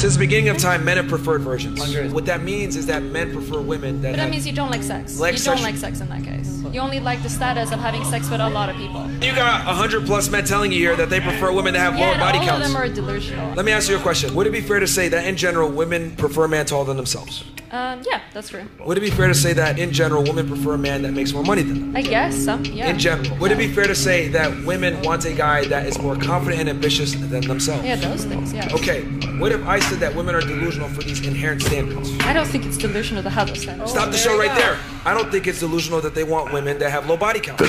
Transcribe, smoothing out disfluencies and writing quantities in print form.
Since the beginning of time, men have preferred virgins. 100. What that means is that men prefer women that. But that means you don't like sex. You don't like sex in that case. You only like the status of having sex with a lot of people. You got 100+ men telling you here that they prefer women that have lower body counts. All of them are delusional. Let me ask you a question. Would it be fair to say that in general, women prefer a man taller than themselves? Yeah, that's true. Would it be fair to say that in general, women prefer a man that makes more money than them? I guess some, yeah. In general. Would it be fair to say that women want a guy that is more confident and ambitious than themselves? Yeah, those things, yeah. Okay, what if I said that women are delusional for these inherent standards? I don't think it's delusional to have those standards. Stop the show right there. I don't think it's delusional that they want women that have low body count.